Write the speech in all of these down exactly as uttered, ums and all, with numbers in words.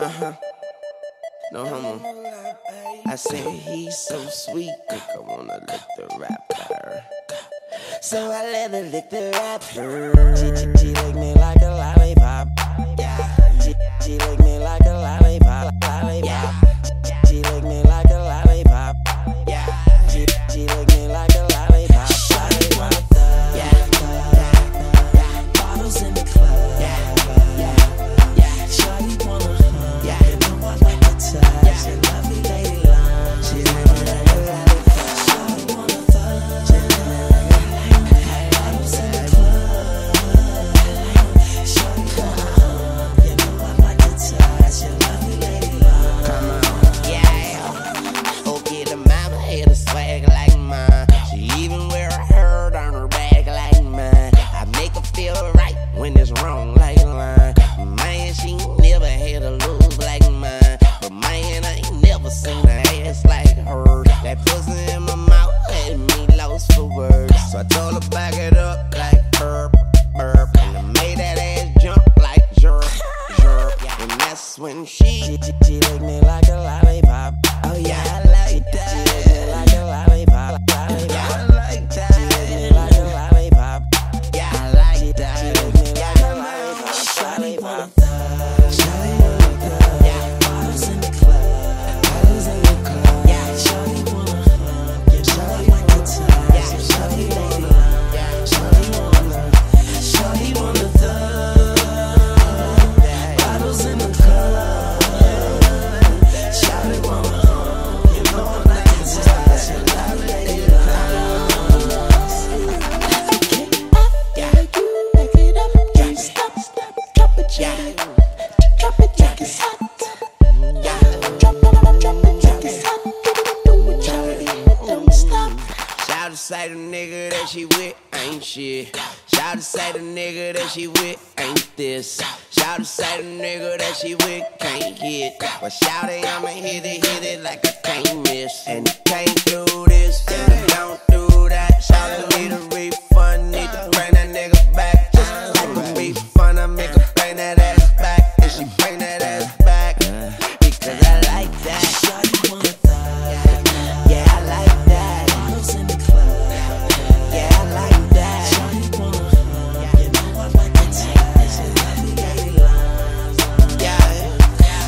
Uh-huh. No homo. I said he's so sweet, think I wanna lick the rapper. So I let her lick the rapper. She, she, she licked me like a lollipop. Yeah. She, she licked me like a lollipop. Lollipop. Yeah. She, she licked me like a lollipop. Yeah. She, she licked me like a lollipop. Lollipop. Yeah. Yeah. Yeah. Bottles in the club. Yeah. Yeah. Yeah. Shawty wanna hug. Yeah. You know I like the touch. Yeah. She love me, lady love. She love me, lady love. Shawty wanna thug. She love me, like bottles in the club. Shawty wanna hug. You know I like the touch. She love me, lady love. Come on. Yeah. Oh, get the mama hit a swag like mine. She even wear a herd on her back like mine. I make her feel right when it's wrong like mine. Man, she never had a lose like mine. But man, I ain't never seen her ass like her. That pussy in my mouth had me lost for words. So I told her back it up like burp, burp. And I made that ass jump like jerk, jerk. And that's when she, she, she, she licked me like a lollipop. Oh yeah, I like that. She licked me like a lollipop, lollipop. Yeah, I like that. She licked me like a lollipop. Yeah, I like that. She licked me like a lollipop. Shawty wanna thug. Shawty wanna thug. Yeah, bottles in the club. Bottles in the club. Yeah, shawty wanna hug. Yeah, shawty wanna touch. Yeah, shawty wanna love. Yeah, shawty wanna. Shawty wanna thug. Bottles in the club. Shawty wanna hug. You know I like the touch. You love me, lady love. Yeah. Back it up, yeah. Stop, stop, drop it, yeah. Drop it, yeah, it's hot. Yeah, drop it, drop it, yeah, it's hot. Do it, drop it, don't stop. Shout to say the nigga that she with ain't shit. Shout to say the nigga that she with ain't this. Shout to say the nigga that she with can't hit. But shout it, I'ma hit it, hit it like I can't miss. And you can't do this, and you don't do that. Shout it, need a refund, need to bring that nigga back. Just like a refund, I make her bring that ass back. And she bring that ass back because I like that. Shawty wanna thug. Yeah, I like that. Bottles in the club. Yeah, I like that. Shawty wanna hug. You know I like the touch. She love me, lady love. Yeah.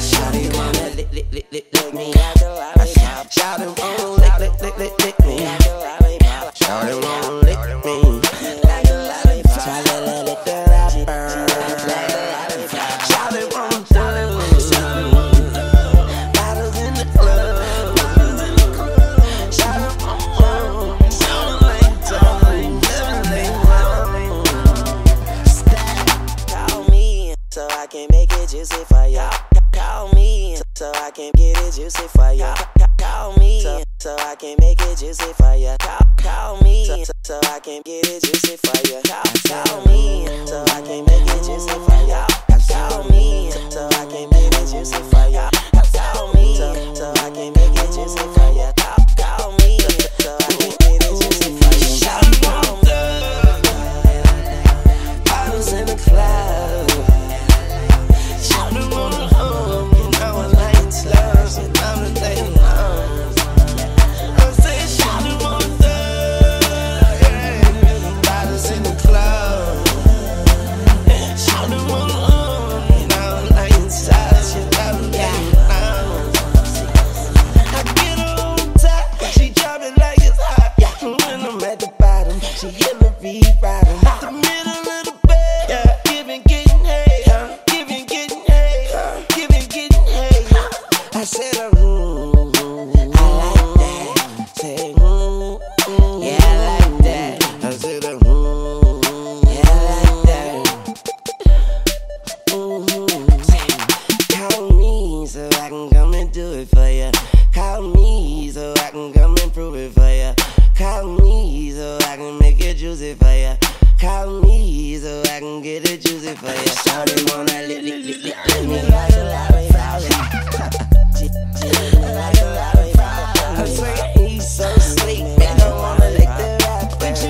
Shawty wanna lick, lick, lick, lick, lick me like a lollipop. Shawty wanna lick, lick, lick, lick, lick me like a lollipop. Shawty wanna lick me like a lollipop. Shawty wanna lick the rapper like a lollipop. Shawty wanna thug. Bottles in the club. Shawty wanna hug. Shawty like that. Stop. Call me so I can make it juicy for ya. Call me so I can get it juicy for ya. Call me so I can make it juicy for ya. Call me so I can get it juicy for ya. Call me so I can make it juicy for ya. Call me so I can make it juicy for ya. Call me so I can make it juicy for ya. Call me so I can get it juicy for ya. Shawty wanna thug. Bottles in the club. Shawty wanna hug. You know I like it's love. She love me, lady love. I'm saying shawty wanna thug. Bottles in the club. Shawty wanna hug. You know I like it's love. She love me, lady love. I get her on top. She drop it like it's hot. When I'm at the bottom, she hit me re-riding. At the middle of the bed, yeah. Giving, getting hay, huh? Giving, getting hay, huh? Giving, getting hay. I said, uh, mm, mm, I like that. Say, mm, mm, yeah, I like that. I said, uh, mm, mm, yeah, I like that. Mm, say, call me so I can come and do it for ya. Call me so I can come and prove it for ya. Call me so I can make it juicy for ya. Call me so I can get it juicy for ya. Shawty wanna lick, lick, lick, lick, lick me like a lollipop. She lick me like a lollipop. I'm saying he's so sweet, and I wanna lick the rapper. So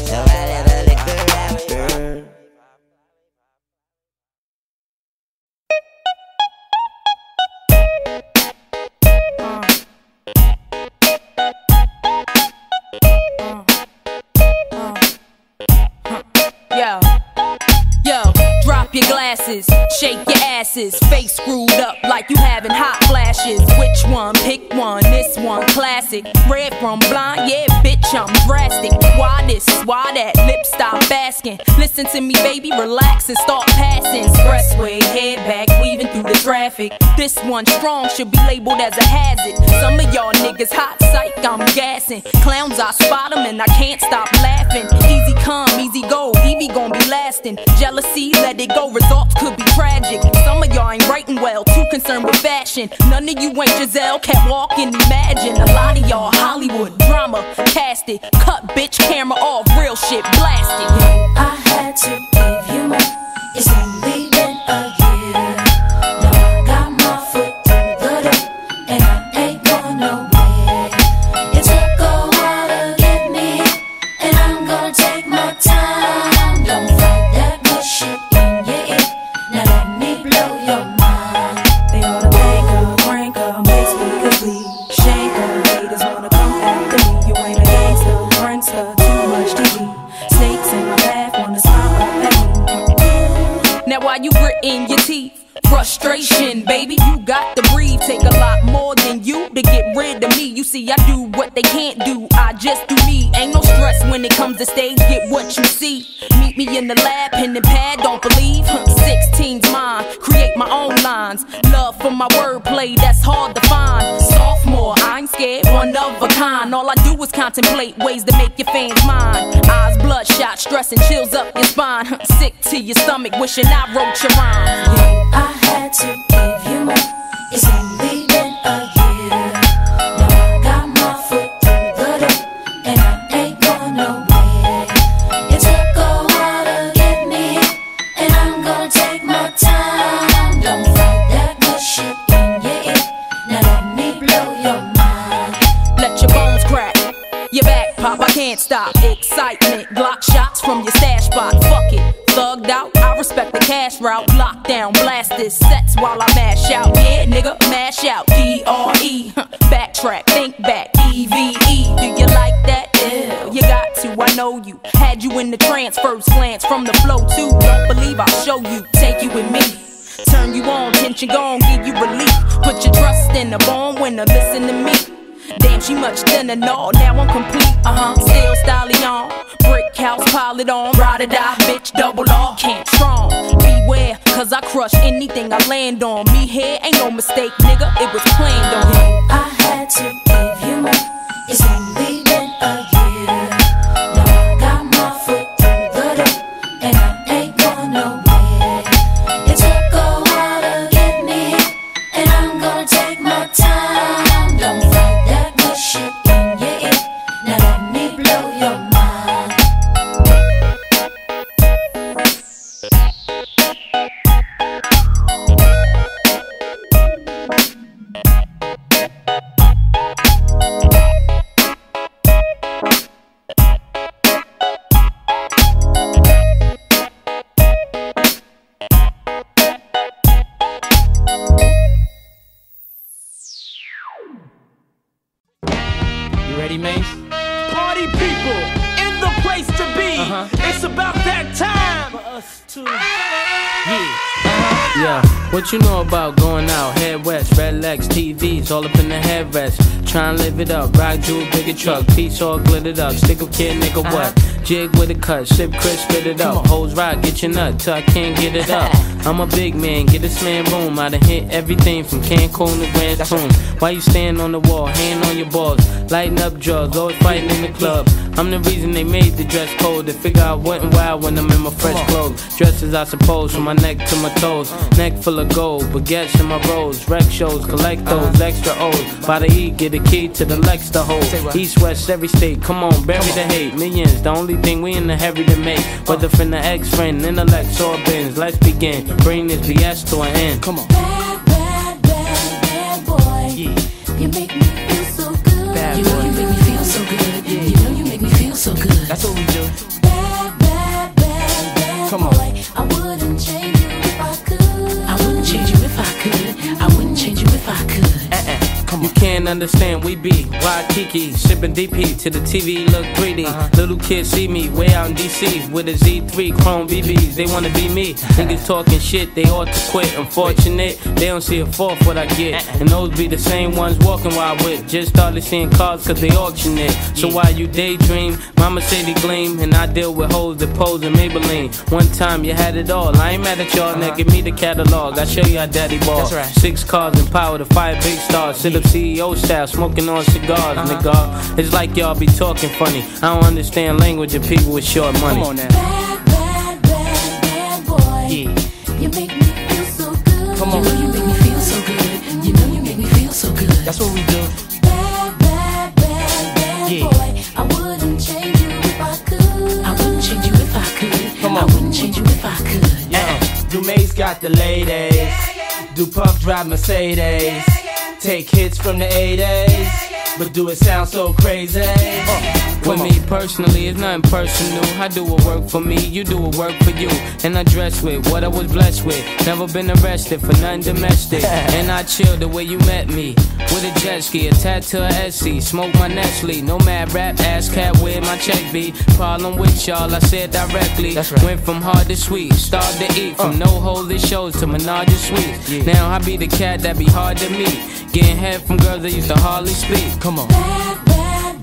I let her lick the rapper. your glasses, shake your asses, face screwed up like you having hot flashes. Which one? Pick one, this one, classic. Red from blind, yeah, bitch, I'm drastic. Why this? Why that? Lip stop asking. Listen to me, baby, relax and start passing. Expressway, head back, weaving through the traffic. This one strong should be labeled as a hazard. Some of y'all niggas hot psych, I'm gassing. Clowns, I spot them and I can't stop laughing. Easy come, easy go, Evie gon' be lasting. Jealousy, let it go, results could be tragic. Some of y'all ain't writing well, too concerned with fashion. None of you ain't Giselle, can't walk and imagine. A lot of y'all Hollywood drama, cast it, cut bitch camera off, real shit blasted. I had to give you my, it's only been a year. Now I got my foot through the door, and I ain't going nowhere. It took a while to get me, and I'm gonna take my time. Don't let that bullshit in your ear, now let me blow your mind. They wanna make her, crank her, make me complete. Shake her, haters wanna come after me. You ain't a gangster, prankster, too much to eat. Snakes in my bath wanna smile at me. Now why you gritting your teeth? Frustration, baby, you got to breathe. Take a lot more than you to get rid of me. You see, I do what they can't do, I just do me. Ain't no stress when it comes to stage, get what you see. Meet me in the lab, pen and pad, don't believe. sixteen's mine, create my own lines. Love for my wordplay, that's hard to find. Sophomore, I ain't scared, one of a kind. All I do is contemplate ways to make your fans mine. Eyes bloodshot, stress and chills up your spine. Sick to your stomach, wishing I wrote your rhymes. Yeah, I had to give you my, it's only been a year. Now I got my foot through the door, and I ain't going nowhere. It took a while to get me, and I'm gonna take my time. Don't let that bullshit in your ear, now let me blow your mind. Let your bones crack, your back pop, I can't stop. Excitement, block shots from your stash spot. Fuck it, thugged out, I respect the cash route. Lockdown, blast this sets while I mash out. Yeah, nigga, mash out. D R E, backtrack, think back. E V E, do you like that? Ew, you got to, I know you. Had you in the trance, first glance from the flow too. Don't believe I'll show you, take you with me. Turn you on, tension gone, give you relief. Put your trust in a born winner, listen to me. Damn, she much thinner, no, now I'm complete. Uh-huh, still styling on. Brick house, pile it on, ride or die, bitch, double R, can't strong. Beware, cause I crush anything I land on. Me here, ain't no mistake, nigga, it was planned on. Yeah, I had to give you my, it's only been a year. Now I got my foot through the door, and I ain't going nowhere. It took a while to get me, and I'm gonna take my time. Don't let that bullshit in your ear, now let me blow your mind. Ready, Mace? Party people in the place to be. Uh-huh. It's about that time for us to. Yeah. Uh-huh. Yeah. What you know about going out? Head west, red legs, T Vs, all up in the headrest. Try and live it up, rock jewel, bigger truck, piece all glittered up, stick up kid, nigga, what? Uh-huh. Jig with a cut, sip crisp, spit it up. Hoes rock, get your nut till I can't get it up. I'm a big man, get this man room. I done hit everything from Cancun to Grand Tune. Why you stand on the wall, hand on your balls, lighting up drugs, always fighting in the club. I'm the reason they made the dress code. They figure out what and why when I'm in my fresh clothes. Dresses, I suppose, from my neck to my toes. Neck full of gold, baguettes in my rolls. Rec shows, collect those extra O's. By the E, get a key to the Lex to hold. East, west, every state, come on, bury the hate. Millions, the only thing we in the hurry to make. Whether from the ex-friend, intellects or bins, let's begin. Bring this B S to an end. Come on. Bad, bad, bad, bad boy. Yeah. You make me feel so good. Bad you know boy. You make me feel so good. Yeah. You know you make me feel so good. That's what we do. Bad, bad, bad, bad Come boy. On. I wouldn't change you if I could. I wouldn't change you if I could. I wouldn't change you if I could. Uh-uh. Come on. You can't can understand, we be Waikiki, shipping D P to the T V, look greedy. Uh-huh. Little kids see me way out in D C with a Z three Chrome B Bs, they wanna be me. Niggas talking shit, they ought to quit. Unfortunate, they don't see a fourth what I get. And those be the same ones walking while I whip. Just started seeing cars cause they auction it. So while you daydream, mama say they gleam, and I deal with hoes that pose in Maybelline. One time you had it all, I ain't mad at y'all. Uh-huh. Now give me the catalog, I show you how daddy ball. That's right. Six cars and power to five big stars. Sit up C E O style, smoking on cigars. Uh-huh. Nigga, it's like y'all be talking funny. I don't understand language of people with short money. Come on now. Bad, bad, bad, bad boy. Yeah. You make me feel so good. Come on. You know you make me feel so good. You know you make me feel so good. That's what we do. Bad, bad, bad, bad yeah. boy. I wouldn't change you if I could. I wouldn't change you if I could. Come on. I wouldn't change you if I could. Yeah. Dumae's got the ladies. Yeah, yeah. Do Puff drive Mercedes. Yeah, yeah. Take hits from the eighties. Yeah, yeah. But do it sound so crazy? Uh, with me personally, it's nothing personal. I do what work for me, you do what work for you. And I dress with what I was blessed with. Never been arrested for nothing domestic. And I chill the way you met me. With a jet ski, a tattoo, a Etsy. Smoke my Nestle, no mad rap, ass cat where my check be. Problem with y'all, I said directly. That's right. Went from hard to sweet, starved to eat. From uh. no holy shows to menage a suite. Yeah. Now I be the cat that be hard to meet. Getting head from girls that used to hardly speak. Come on. Bad, bad, bad,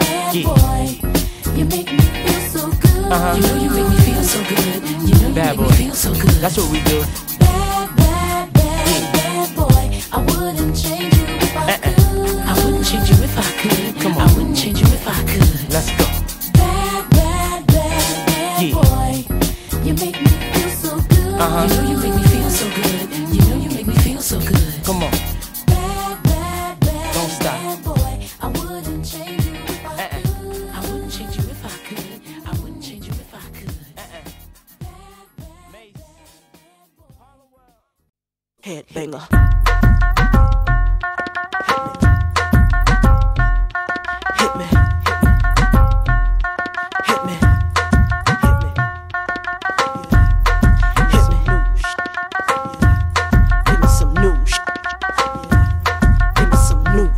bad yeah. boy. You make me feel so good. Uh-huh. You know you make me feel so good. You know bad you make boy. Me feel so good. That's what we do. Bad, bad, bad, yeah. bad boy. I wouldn't change you if I uh-uh. could. I wouldn't change you if I could. Come on. I wouldn't change you if I could. Let's go. Bad, bad, bad, bad yeah. boy. You make me feel so good. Uh-huh. You know you make me feel so good. You know you make me feel so good. Come on. Headbanger. Hit me. Hit me. Hit me. Hit me. Hit me. Give me some new. Give me some new.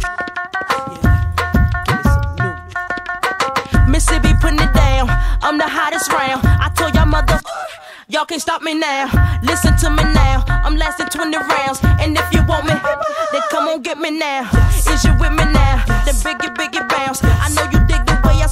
Give me some new. Missy be putting it down. I'm the hottest round. I told y'all mother. Y'all can't stop me now. Listen to me now. I'm lasting twenty rounds. And if you want me, then come on get me now. Yes. Is you with me now? Yes. Then biggie, biggie bounce. Yes. I know you dig the way I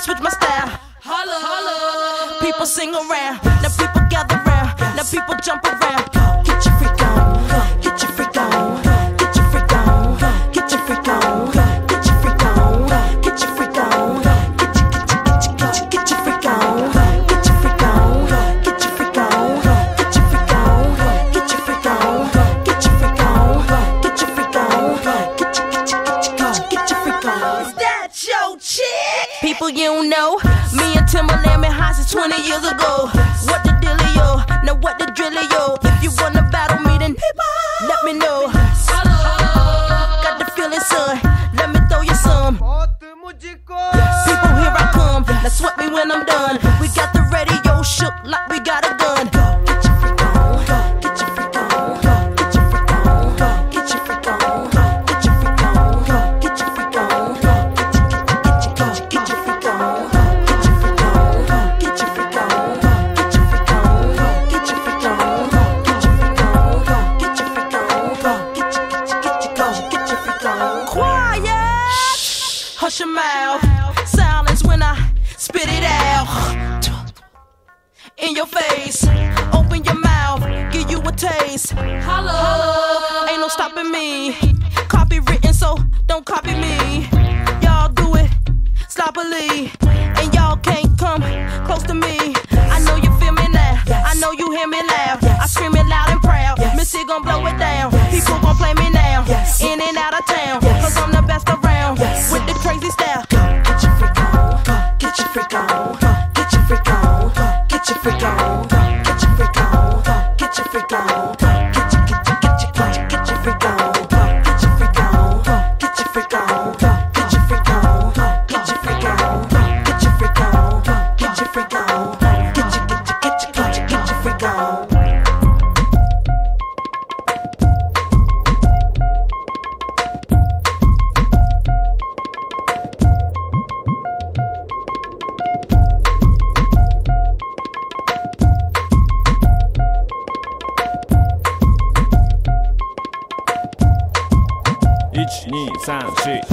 switch my style. Holla, holla. People sing around. Yes. Now people gather round. Yes. Now people jump around. Go. Get your freak on. Go. Get your freak on. Go. Get your freak on. Go. Get your freak on. Go. Get your freak on. Go. Get your freak on. Go. Get your get your get your get your freak on. Go. You know, me and Timberland been hot since twenty years ago. What the dealio? Now what the drillio? If you wanna battle me, then let me know. Got the feeling, son. Let me throw you some. People, here I come. Now sweat me when I'm done. We got the radio shook like we got a gun. Your mouth, silence when I spit it out in your face. Open your mouth, give you a taste. Holla, ain't no stopping me. Copywritten, so don't copy me. Y'all do it sloppily, and y'all can't come close to me. I know you feel me now. I know you hear me laugh. I scream it loud and proud. Missy gon' blow it down. People gon' play me now. In and out of town, cause I'm the best around. Yes. With the crazy style. Go, get your freak on. Go, get your freak on. Go, get your freak on. Go, get your freak on. Go, get your freak on. Go, get your freak on. Go, get your get your get your get your get your freak on. Go, get your freak on. Go, get your freak on. Go, get your freak on. Go, get your freak on. Go, get your freak on. Go, get your freak on. Go, get your get your get your get your get your freak on. um, dois, três, seis.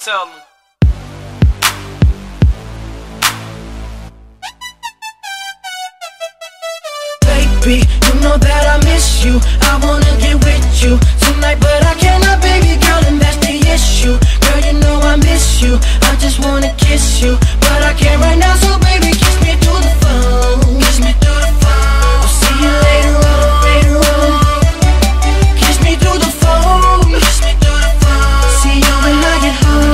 Tell me. Baby, you know that I miss you. I wanna get with you tonight, but I cannot, baby girl, and that's the issue. Girl, you know I miss you. I just wanna kiss you, but I can't right now, so baby, kiss me through the phone. Kiss me through the phone. I'll see you later on, later on. Kiss me through the phone. Kiss me through the phone. See you when I get home.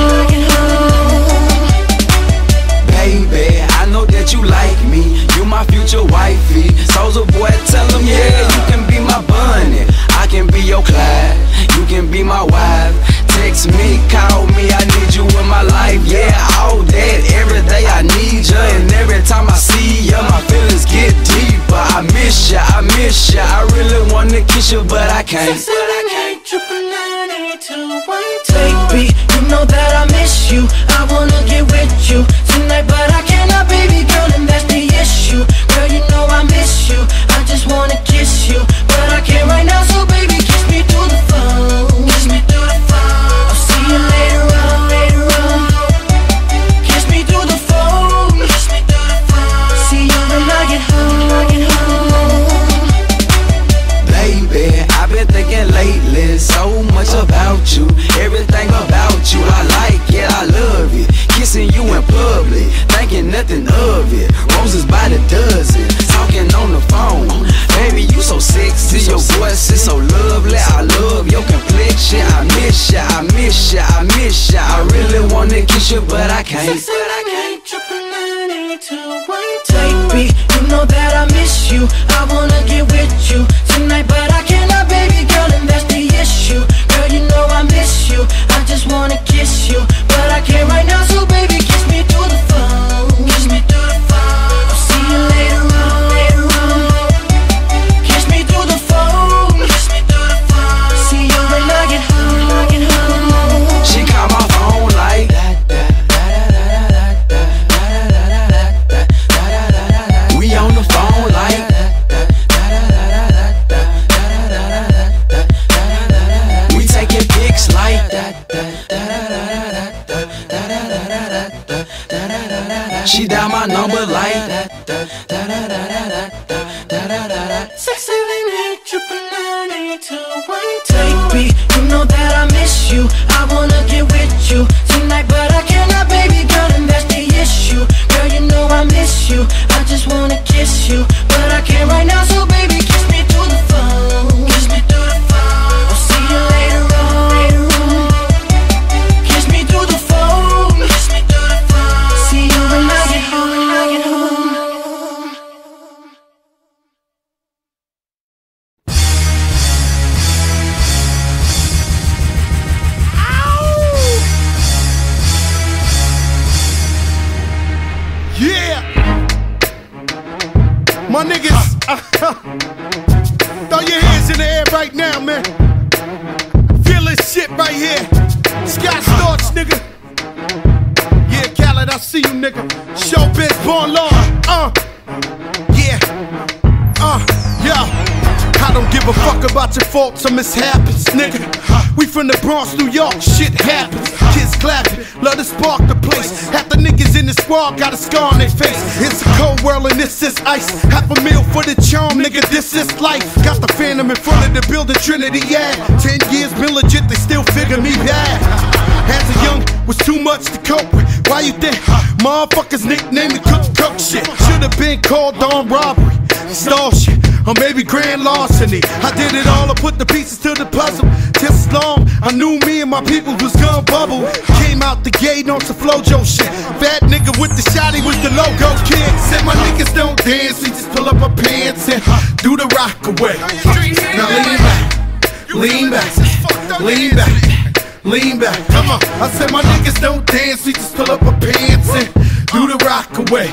You like me, you my future wifey. Soulja boy, tell them yeah. yeah You can be my bunny, I can be your Clyde. You can be my wife. Text me, call me, I need you in my life. Yeah, all that, every day I need ya. And every time I see ya, my feelings get deeper. I miss ya, I miss ya. I really wanna kiss ya, but I can't. But I can't. Baby, you know that I miss you. I wanna get with you tonight, but I cannot, baby girl, and that's the issue. Girl, you know I miss you. I just wanna kiss you, but I can't right now, so baby, kiss me through the phone. Kiss me through the phone. I'll see you later on, later on. Kiss me through the phone. Kiss me through the phone. See you when I get home, I get home. Baby, I've been thinking lately so much about you. Everything about you I like, yeah, I love you. Kissing you in public, thinking nothing of it. Roses by the dozen, talking on the phone. Baby, you so sexy, your voice is so lovely. I love your complexion. I miss ya, I miss ya, I miss ya. I really wanna kiss you, but I can't. But I can't. Baby, you know that I miss you. I wanna get with you tonight, but I cannot, baby girl, and that's the issue. Girl, you know I miss you. I just wanna kiss you, but I can't right now, so baby, kiss me through the phone. Kiss me through the phone. I'll see you later on, later on. Kiss me through the phone. Kiss me through the phone. See you when I get home, I get home. She called my phone like we on the phone like she dialed my number like six seven eight, nine nine nine, eight two one two. Baby, you know that I miss you. I wanna get with you tonight, but I cannot, baby girl, and that's the issue. Girl, you know I miss you. I just wanna kiss you, but I can't right now, so baby, kiss me through the phone. Kiss me through the phone. I'll see you later on, later on. Kiss me through the phone. Kiss me through the phone. See you when I get home, when I get home. My niggas, uh, uh, throw your hands in the air right now, man. Feel this shit right here. Scott Storch, nigga. Yeah, Khaled, I see you, nigga. Showbiz, born law. Uh, yeah. Uh, yo. I don't give a fuck about your faults or mishaps, nigga. We from the Bronx, New York, shit happens. Kids clapping, love to spark the place. Half the niggas in the squad got a scar on their face. It's a cold world and this is ice. Half a meal for the charm, nigga, this is life. Got the phantom in front of the building, Trinity, yeah. Ten years been legit, they still figure me bad. As a young, was too much to cope with. Why you think motherfuckers nicknamed the cook cook shit? Should've been called on robbery, stall shit, or maybe grand larceny. I did it all, I put the pieces to the puzzle. Just long, I knew me and my people was gun bubble. Came out the gate on some Flojo shit. Bad nigga with the shotty was the logo kid. Said my niggas don't dance, we just pull up our pants and do the rock away. Now lean back, lean back. Lean back, lean back. Come on. I said my niggas don't dance, we just pull up our pants and do the rock away.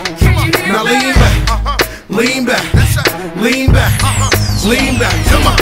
Now lean back, lean back, lean back, lean back. Come on.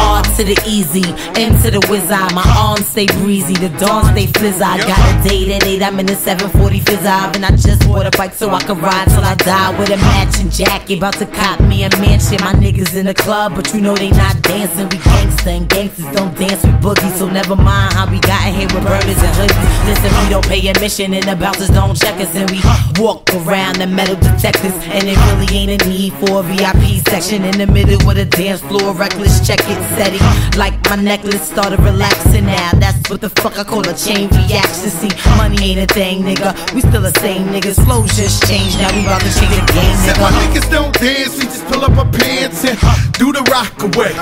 R to the easy, M to the whiz eye. My arms stay breezy, the dawn stay flizzy. I got a date at eight, I'm in the seven forty-five. And I just bought a bike so I can ride till I die. With a matching jacket, about to cop me a mansion. My niggas in the club, but you know they not dancing. We gangsta and gangsters don't dance with boogies. So never mind how we got in here with burners and hoodies. Listen, we don't pay admission and the bouncers don't check us. And we walk around the metal detectors. And it really ain't a need for a V I P section. In the middle with a dance floor, reckless check it. Steady, like my necklace started relaxing now. That's what the fuck I call a chain reaction. See, money ain't a thing, nigga. We still the same niggas. Flows just changed. Now we about to change the game, nigga. Said my niggas don't dance, we just pull up our pants and do the rock away.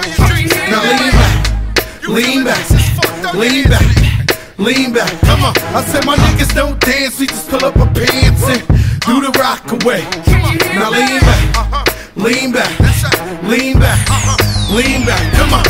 Now lean back, lean back, lean back, lean back. Come on. I said my niggas don't dance, we just pull up our pants and do the rock away. Now lean back, lean back, lean back. Lean back, come on.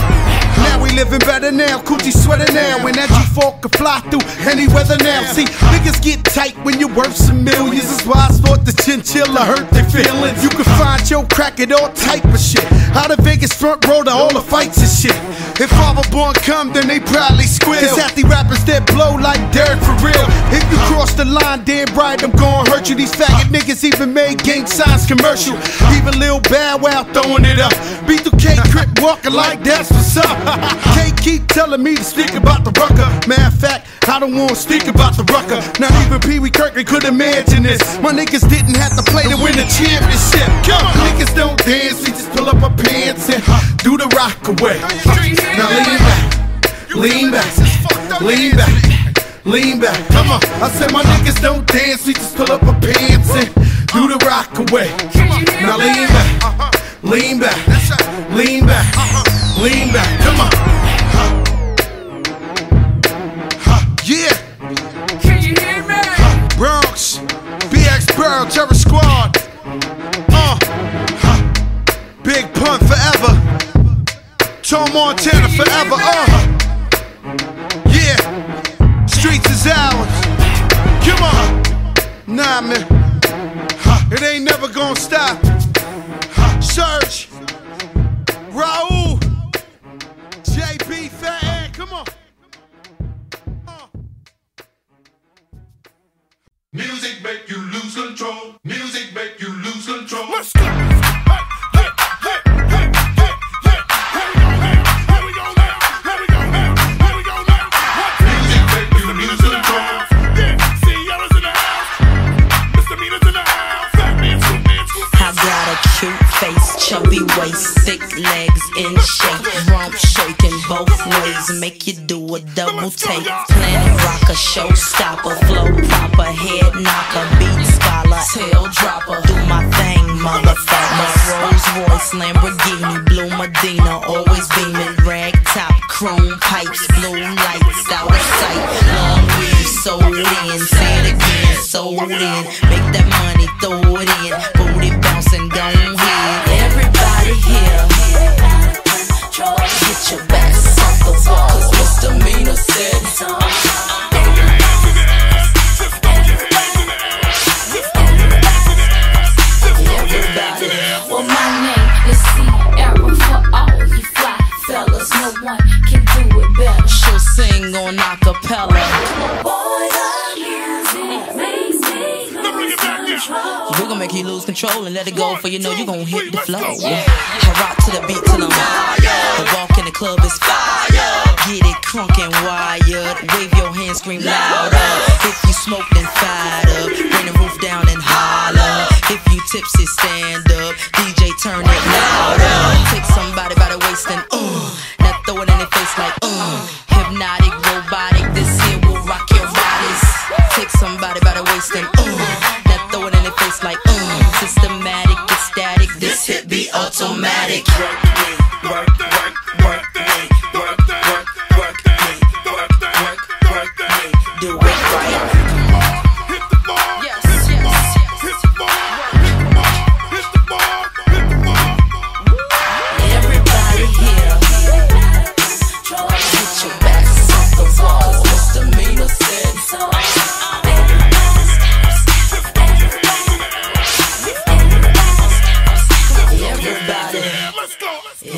Now we living better now, coochie sweater now. And that G four can fly through any weather now. See, niggas get tight when you're worth some millions. That's why I thought the chinchilla hurt their feelings. You can find your crack at all type of shit. Out of Vegas front row to all the fights and shit. If Father Born come, then they probably squeal. Cause half the rappers that blow like Derek for real. If you cross the line, dead right, I'm gonna hurt you. These faggot niggas even made gang signs commercial. Even Lil Bow Wow throwing it up. B two K Crip walking like that's what's up. Can't keep telling me to speak about the rucker. Matter of fact, I don't wanna speak about the rucker. Not even Pee Wee Kirkland could imagine this. My niggas didn't have to play to win the championship. Come on. Niggas don't dance, we just pull up our pants and do the rock away. Now lean back, lean back, lean back, lean back. Come on. I said my niggas don't dance, we just pull up our pants and do the rock away. Now lean back, lean back, lean back, uh-huh. Lean back, come on. Huh. Yeah. Can you hear me? Huh. Bronx, B X Burrow, Terror Squad. Uh. Huh. Big Pun forever. Tom Montana forever. Uh. Yeah. Streets is ours. Come on. Nah, man. Huh. It ain't never gonna stop. Huh. Surge. Raul, J B, Fat Ed, come on. Uh. Music make you lose control. Music make you lose control. Let's go. Hey, hey, hey, hey, hey, hey. Here we go now. Here we go now. Here we go now. Music make you lose control. Yeah, Sierra's in the house. Mister Mina's in the house. Fat man, soup man, soup man. I got a cute face, chubby waist, thick legs. In shape, rump shaking both ways, make you do a double take. Planet rocker, showstopper, flow popper, head knocker, beat scholar, tail dropper. Do my thing, motherfucker. Rolls Royce, Lamborghini, blue Medina, always beaming, rag top, chrome pipes, blue lights, out of sight. Long weave, sold in, say it again, sold in. Make that money, throw it in, booty bouncing, don't hit. Everybody here. Get your ass off the wall, cause Mister Mina said throw your hands in the ass, just throw your hands in the ass, just throw your hands in the ass, just throw your hands in the ass. Well, my name is Sierra, for all you fly fellas, no one can do it better. She'll sing on acapella. Boy, the music makes me lose control. We're gonna make you lose control and let it go, for you know you gonna hit the flow. I rock to the beat till I'm out. Club is fire, get it crunk and wired. Wave your hands, scream louder. If you smoke, then fired up. Bring the roof down and holler. If you tipsy, stand up. D J, turn it louder. Take somebody by the waist and ooh, now throw it in their face like ooh. Hypnotic, robotic, this here will rock your bodies. Take somebody by the waist and ooh, now throw it in their face like ooh. Systematic, ecstatic, this hit be automatic. Everybody here, get your back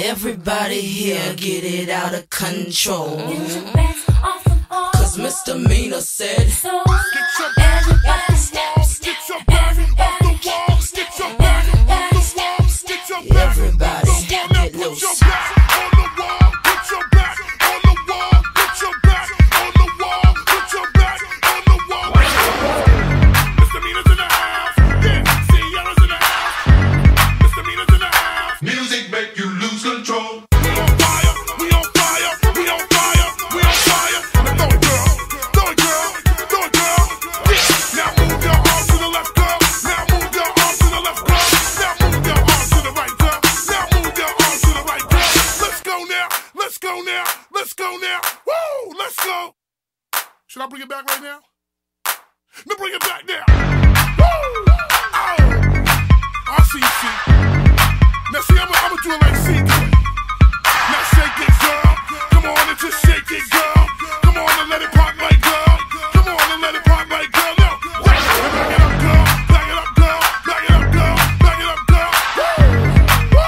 Everybody here get it out of control. Get your pants off the ball. Cause misdemeanor said so. Get your body off the walls. Get your body off the walls. Get your body off the walls. Get your body. Everybody get loose. Put your back on the wall. Put your back on the wall. Put your back on the wall. Put your back on the wall. Misdemeanors in the house. Yeah, see y'all in the house. Misdemeanors in the house. Music make you lose control. We on fire, we on fire, we on fire, we on fire. Now throw it, girl, throw it, girl, throw it, girl. Now move your arms to the left, girl. Now move your arms to the left, girl. Now move your arms to the right, girl. Now move your arms to the right, girl. Let's go now, let's go now, let's go now. Woo, let's go. Should I bring it back right now? No, bring it back now. Woo, oh, I see you, see. Now see, I'ma I'm do it like C. Now shake it, girl. Come on and just shake it, girl. Come on and let it pop like girl. Come on and let it pop like girl. No, back it up, girl. Back it up, girl. Back it up, girl. Back it up, girl. Woo,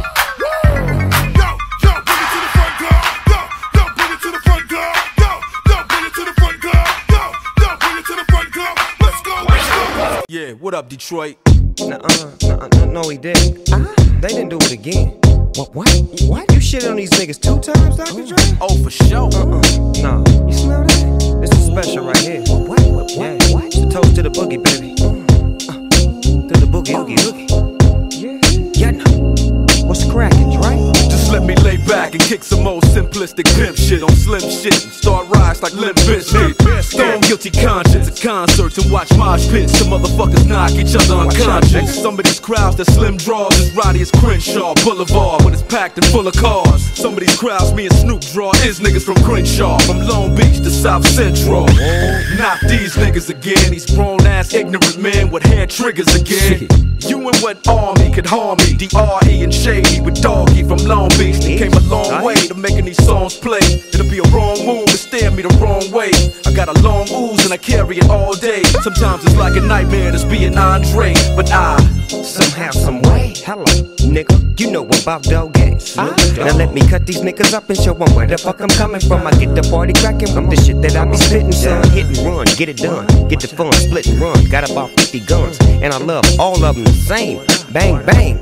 woo, woo. Yo, yo, bring it to the front, girl. Yo, yo, bring it to the front, girl. Yo, yo, bring it to the front, girl. Yo, yo, bring it to the front, girl. Let's go, let's go. Yeah, what up, Detroit? Nuh-uh, nuh-uh, no, he didn't. Uh-huh. They didn't do it again. What? What? What? You shit on these niggas two times, Doctor Dre? Oh, for sure. Uh-uh. Nah. You smell that? This is special right here. What? What? What? Yeah. What? The toast to the boogie, baby. Uh, to the boogie, boogie, boogie. Yeah. Yeah. No. What's cracking, Dre? Just let me lay back and kick some old simplistic pimp shit on slim shit. Start rise like Limp Bizkit. Stone guilty conscience at concerts and watch mosh pits. Some motherfuckers knock each other unconscious. Some of these crowds that slim draws is rowdy as Crenshaw Boulevard when it's packed and full of cars. Some of these crowds me and Snoop draw is niggas from Crenshaw, from Long Beach to South Central. Knock these niggas again. These grown ass ignorant men with hair triggers again. You and what army could harm me? D R E and Shady with Doggy from Long Beach. They came a long way to making these songs play. It'll be a wrong move to stare me the wrong way. I got a long ooze and I carry it all day. Sometimes it's like a nightmare that's being Andre. But I, somehow, someway, hello, nigga, you know about dog games. Now let me cut these niggas up and show them where the fuck I'm coming from. I get the party cracking with the shit that I be spitting, son. Hit and run, get it done, get the fun, split and run. Got about fifty guns and I love all of them the same. Bang, bang.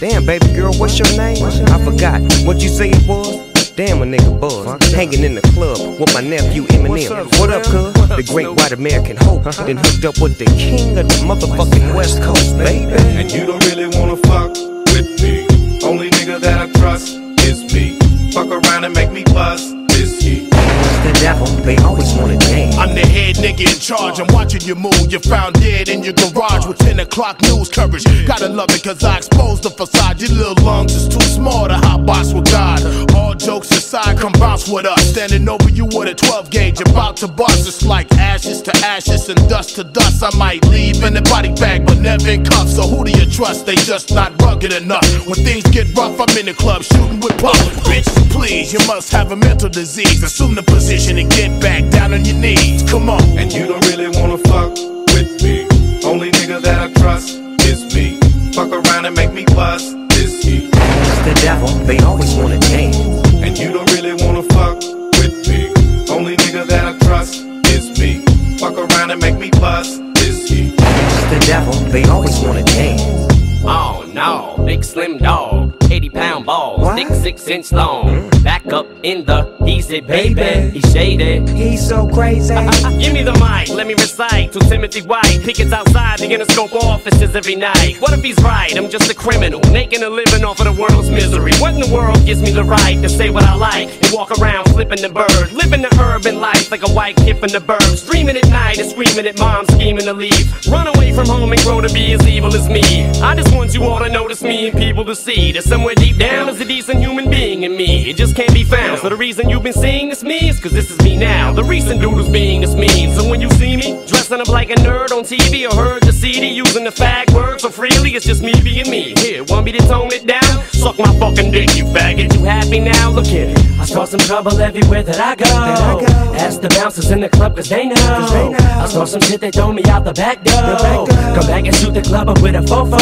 Damn, baby girl, what's your name? What's your I name? Forgot what you say it was. Damn, a nigga buzz. Hanging in the club with my nephew Eminem. Up, what up, cuz? The great white American hope. Uh-huh. Then hooked up with the king of the motherfucking West Coast, baby. And you don't really wanna fuck with me. Only nigga that I trust is me. Fuck around and make me bust. The devil, they always want a name. I'm the head nigga in charge, I'm watching you move. You're found dead in your garage with ten o'clock news coverage. Gotta love it cause I expose the facade. Your little lungs is too small to hot box with God. All jokes aside, come bounce with us. Standing over you with a twelve gauge, about to bust. It's like ashes to ashes and dust to dust. I might leave in the body bag but never in cuffs. So who do you trust? They just not rugged enough. When things get rough, I'm in the club shooting with puff. Bitch, please, you must have a mental disease. Assume the position and get back down on your knees, come on. And you don't really wanna fuck with me. Only nigga that I trust is me. Fuck around and make me bust, this heat. It's the devil, they always wanna dance. And you don't really wanna fuck with me. Only nigga that I trust is me. Fuck around and make me bust, this heat. It's the devil, they always wanna dance. Oh no, big slim dog, eighty pound balls, thick six inch long. Back up in the easy, baby. He's shaded. He's so crazy. Uh, uh, uh, give me the mic, let me recite to Timothy White. Pickets outside the Interscope offices every night. What if he's right? I'm just a criminal, making a living off of the world's misery. What in the world gives me the right to say what I like and walk around flipping the bird, living the urban life like a white kid from the burbs, dreaming at night and screaming at mom, scheming to leave, run away from home and grow to be as evil as me. I just want you all to notice me and people to see that somewhere deep down is a decent human being in me. It just can't be found. So the reason you've been seeing this me is cause this is me now. The recent doodles being this mean. So when you see me dressing up like a nerd on T V or heard the C D using the fag word so freely, it's just me being me. Here, want me to tone it down? Suck my fucking dick, you faggot. You happy now? Look here, I start some trouble everywhere that I go, that I go. Ask the bouncers in the club cause they know, cause they know. I start some shit, they throw me out the back door, the back door. Come back and shoot the club up with a fofo.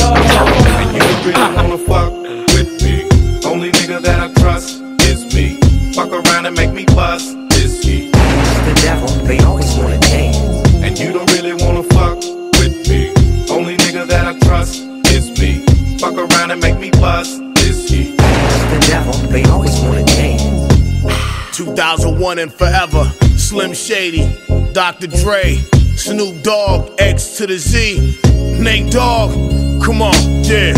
And you really wanna fuck with me. Only nigga that trying to make me bust this year. It's the devil, they always wanna dance, and you don't really wanna fuck with me. Only nigga that I trust is me. Fuck around and make me bust this year. It's the devil, they always wanna dance. Two thousand one and forever, Slim Shady, Doctor Dre, Snoop Dogg, X to the Z, Nate Dogg, come on, yeah.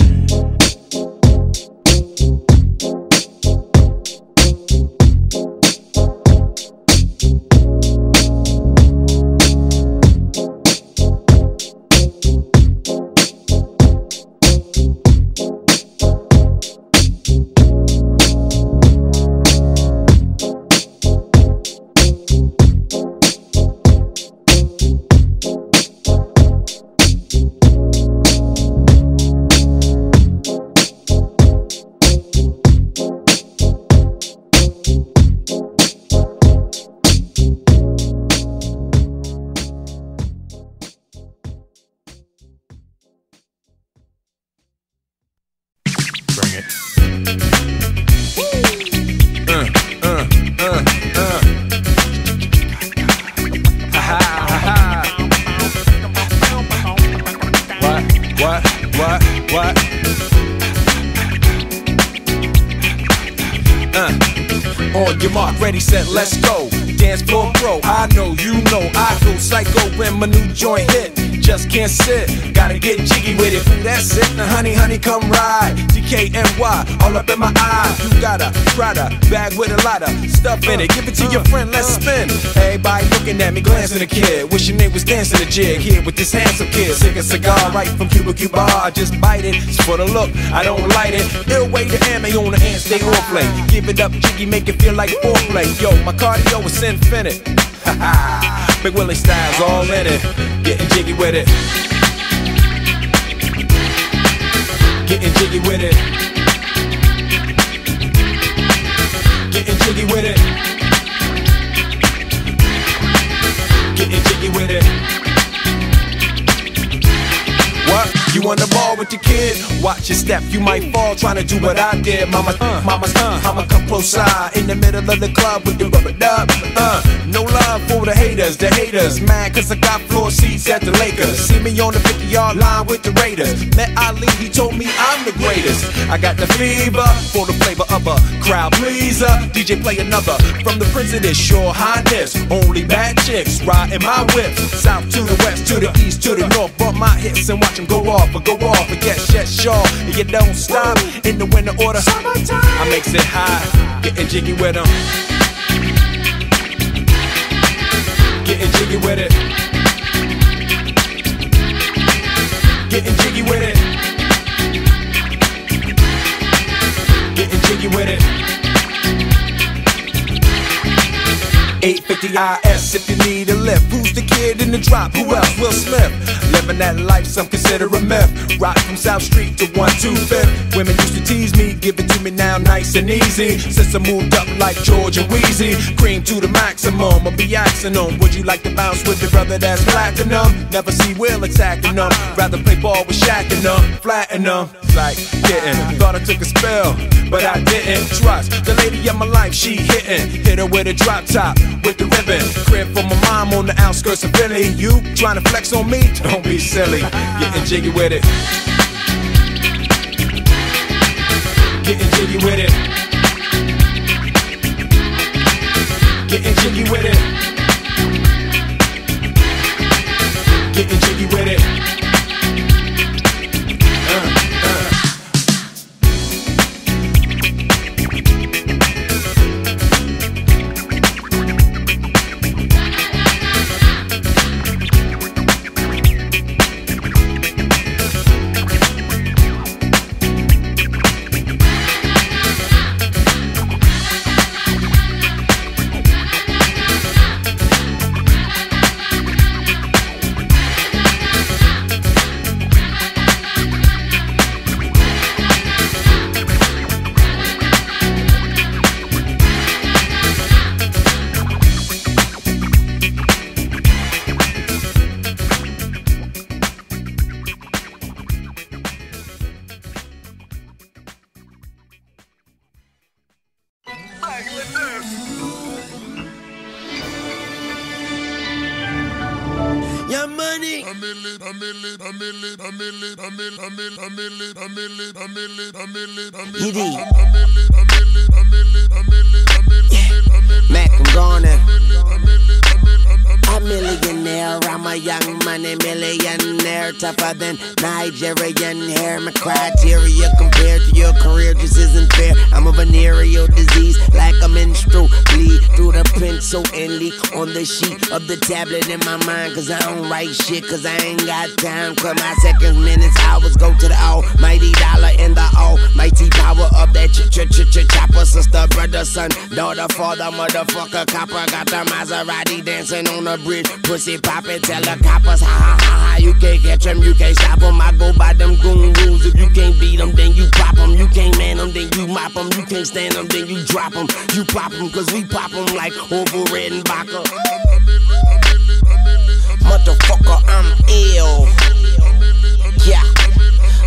Can't sit, gotta get jiggy with it. That's it, now honey, honey, come ride. D K N Y, all up in my eye. You got a Prada bag with a lot of stuff in it. Give it to your friend, let's spin. Everybody looking at me, glancing a kid. Wishing they was dancing a jig here with this handsome kid. Sick a cigar right from Cuba Cuba. I just bite it, it's for the look, I don't light it. Ill way to ammo on the hand, stay all play. Give it up, jiggy, make it feel like foreplay. Yo, my cardio is infinite. Ha ha. Big Willie style's all in it, getting jiggy with it, getting jiggy with it, getting jiggy with it, getting jiggy with it. What? You on the ball with your kid? Watch your step, you might fall trying to do what I did. Mama, uh, mama, uh, I'ma come close side in the middle of the club with the rubber dub. Uh, no love for the haters, the haters mad cause I got floor seats at the Lakers. See me on the fifty yard line with the Raiders. Met Ali, he told me I'm the greatest. I got the fever for the flavor of a crowd pleaser. D J play another from the Prince of this, your highness. Only bad chicks riding my whip. South to the west, to the east, to the north. Bump my hips and watch them go off, but go off. But yes, yes, sure, and you don't stop in the winter order. Summertime. I makes it high, getting jiggy with them. Getting jiggy with it. Getting jiggy with it. Getting jiggy with it. eight fifty I S if you need a lift. Who's the kid in the drop? Who else? Will Smith. Living that life, some consider a myth. Rock from South Street to one two fifth. Women used to tease me, give it to me now nice and easy. Since I moved up like Georgia Wheezy, cream to the maximum, I'll be axing them. Would you like to bounce with your brother that's platinum? Never see Will attacking them. Rather play ball with Shaq and them. Flatten them, like getting. Thought I took a spell, but I didn't. Trust the lady of my life, she hitting. Hit her with a drop top, with the ribbon. Crib for my mom on the outskirts of Philly. You trying to flex on me? Don't be silly, getting jiggy with it. Getting jiggy with it. Getting jiggy with it. Getting jiggy with it. Like with this. money. A million, a million, a million, a million, a million, a million, a million, a million, a million, a million, a million, a million, a million, a million, a million, a million. Mac, I'm gone. A millionaire, I'm a young money millionaire, tougher than Nigerian hair. My criteria compared to your career just isn't fair. I'm a venereal disease, like a menstrual bleed through the pencil and leak on the sheet of the tablet in my mind. Cause I don't write shit, cause I ain't got time. Cause my seconds, minutes, hours go to the almighty dollar and the almighty power of that ch-ch-ch-chopper. Sister, brother, son, daughter, father, motherfucker, copper. Got the Maserati dancing on the bridge, pussy poppin', tell the coppers, ha ha ha ha. You can't catch them, you can't stop them. I go by them goon rules. If you can't beat them, then you pop them. You can't man them, then you mop them. You can't stand them, then you drop them. You pop them, cause we pop them like over red and vodka. Motherfucker, I'm ill. Yeah.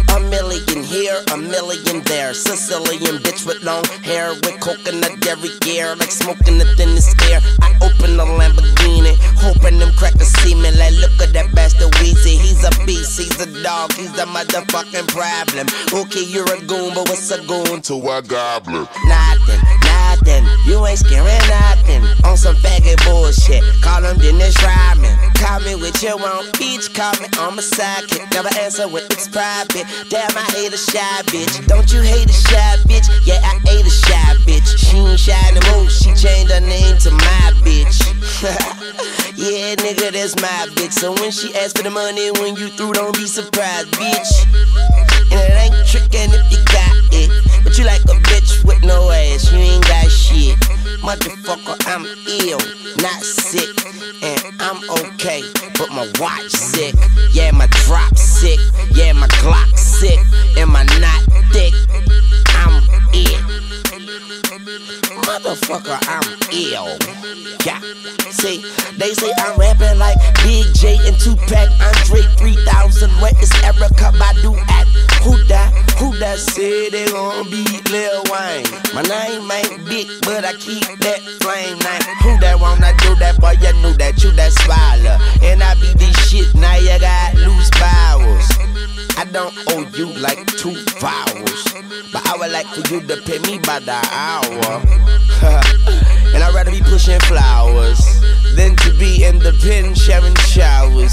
A million here, a million there. Sicilian bitch with long hair, with coconut derriere, like smoking the thinnest air. I open the Lamborghini, hoping them crackers see me. Like, look at that bastard Weezy. He's a beast, he's a dog, he's a motherfucking problem. Okay, you're a goon, but what's a goon to a goblin? Nothing, nothing. You ain't scaring nothing. On some faggot bullshit, call him Dennis Rodman. Call me with your own beach, call me on my sidekick. Never answer when it's private. Damn, I hate a shy bitch. Don't you hate a shy bitch? Yeah, I hate a shy bitch. She ain't shy no more, she changed her name to my bitch. Yeah, nigga, that's my bitch. So when she asks for the money, when you through, don't be surprised, bitch. And it ain't trickin' if you got it, but you like a bitch with no ass, you ain't got shit. Motherfucker, I'm ill, not sick, and I'm okay, but my watch sick. Yeah, my drop sick, yeah, my Glock sick, and my knot thick. I'm ill, motherfucker, I'm ill. Yeah, see, they say I'm rapping like Big J and Tupac, Andre three thousand. Where is Erica Badu at? Who that? Who that said they gon' be Lil Wayne? My name ain't big, but I keep that flame name. Who that wanna do that? Boy, you knew that, you that swallow. And I be this shit, now you got loose bowels. I don't owe you like two vowels, but I would like for you to pay me by the hour. And I'd rather be pushing flowers than to be in the pen sharing showers.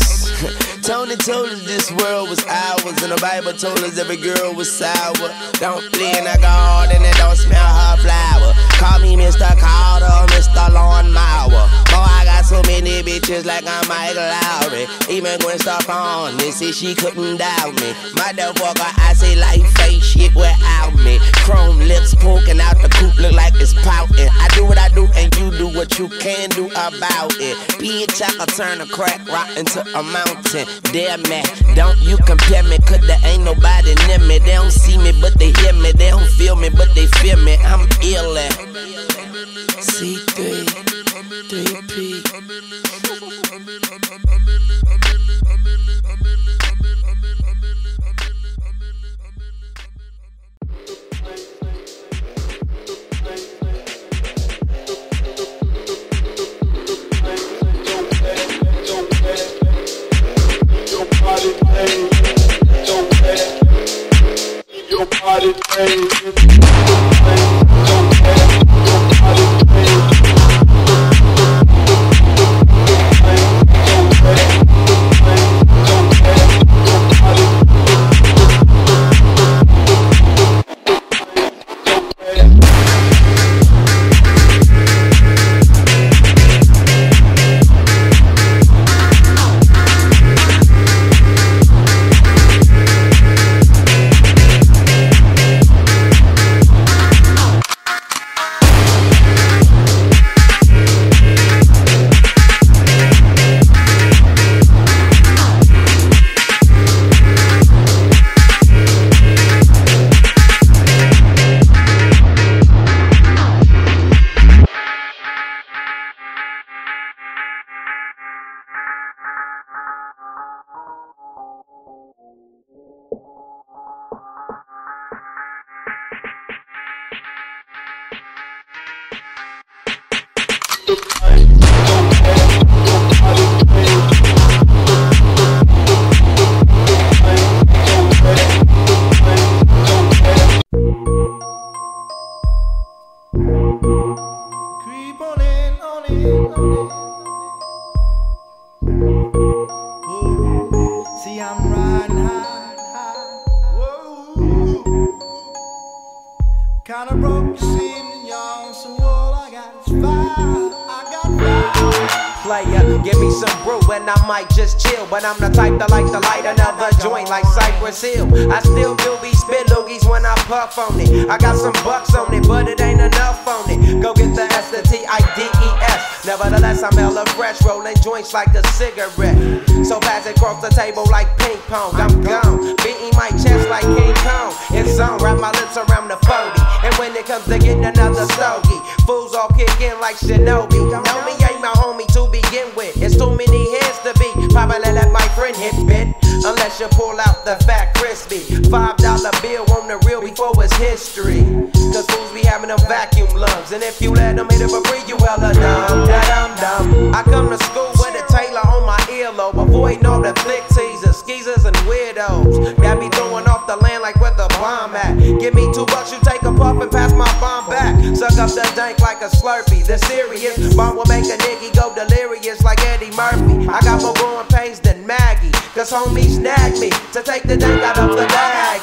Tony told us this world was ours, and the Bible told us every girl was sour. Don't play in a garden and don't smell her flower. Call me Mister Carter, Mister Lawnmower. Boy, I got so many bitches like I'm Mike Lowry. Even Gwen Stefani, see she couldn't doubt me. Motherfucker, I say life ain't shit without me. Chrome lips poking out the coupe, look like it's pouting. I do what I do and you do what you can do about it. Bitch, I can turn a crack rock into a mountain. Damn man, don't you compare me, cause there ain't nobody near me. They don't see me, but they hear me. They don't feel me, but they feel me. I'm ill at C three, three P. Kind of broke this evening, y'all, so all I got is fire. I got fire. Player, give me some brew and I might just chill, but I'm the type that like to light another joint like Cypress Hill. I still do these spit loogies when I puff on it. I got some bucks on it, but it ain't enough on it. Go get the S, the T, I, D, E, S. Nevertheless, I'm hella fresh, rolling joints like a cigarette. So pass it across the table like ping pong. I'm gone, beating my chest like King Kong. In zone, wrap my lips around the phony. And when it comes to getting another stogie, fools all kick in like Shinobi. Know me ain't my homie to begin with. It's too many heads to be. Probably let my friend hit bit. Unless you pull out the fat crispy. Five dollar bill on the real before it's history. Cause fools be having them vacuum lungs. And if you let them hit it for free, you hella dumb. I come to school with a Taylor on my earlobe, avoiding all the flick teasers, skeezers, and weirdos. Got me throwing off the land like where the bomb at. Give me two bucks, you take a puff and pass my bomb back. Suck up the dank like a Slurpee. The serious bomb will make a nigga go delirious like Eddie Murphy. I got more growing pains than Maggie, cause homies snagged me to take the dank out of the bag.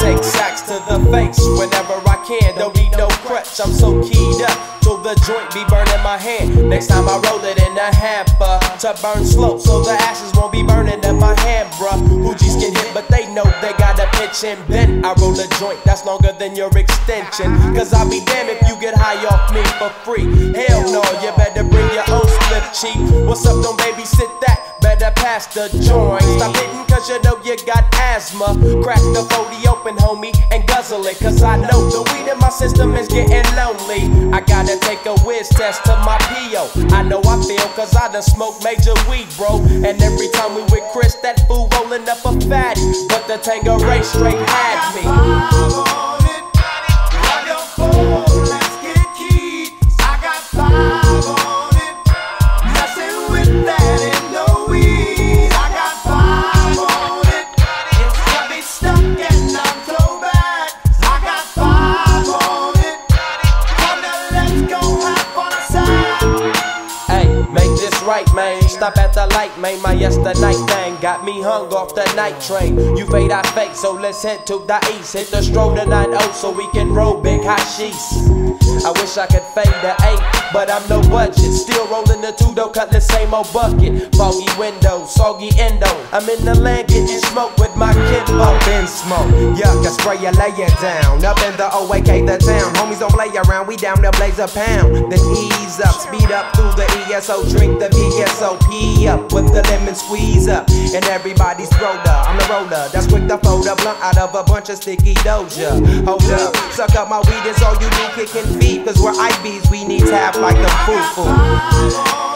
Take sacks to the face whenever I can. Don't need no crutch, I'm so keyed up till the joint be burning my hand. Next time I roll it in a hamper to burn slow, so the ashes won't be burning in my hand, bruh. Hoogies get hit, but they know they gotta pitch and bend. I roll a joint that's longer than your extension, cause I'll be damned if you get high off me for free. Hell no, you better bring your own slip cheek. What's up, don't babysit that? Better pass the joint. Stop hitting cause you know you got asthma. Crack the forty open, homie, and guzzle it, cause I know the weed in my system is getting lonely. I gotta take a whiz test to my P O. I know I feel cause I done smoked major weed, bro. And every time we with Chris, that fool rolling up a fatty, but the Tangeray straight had me. Right, man, stop at the light, man. My yesterday thing got me hung off the night train. You fade, I fake, so let's head to the east. Hit the stroll to nine oh so we can roll big hashish. I wish I could fade the eight, but I'm no budget. Still rolling the two-door cutlet, same old bucket. Foggy window, soggy endo. I'm in the land getting smoke with my kid. Up in smoke, yuck, I spray you, lay you down. Up in the O A K, the town. Homies don't play around, we down there blaze a pound. Then ease up, speed up through the E S O. Drink the E S O P up with the lemon squeeze up. And everybody's roller, I'm the roller that's quick to fold a blunt out of a bunch of sticky doja. Hold up, suck up my weed, it's all you need, kicking feet. Cause we're I Bs, we need tap like a foo-foo.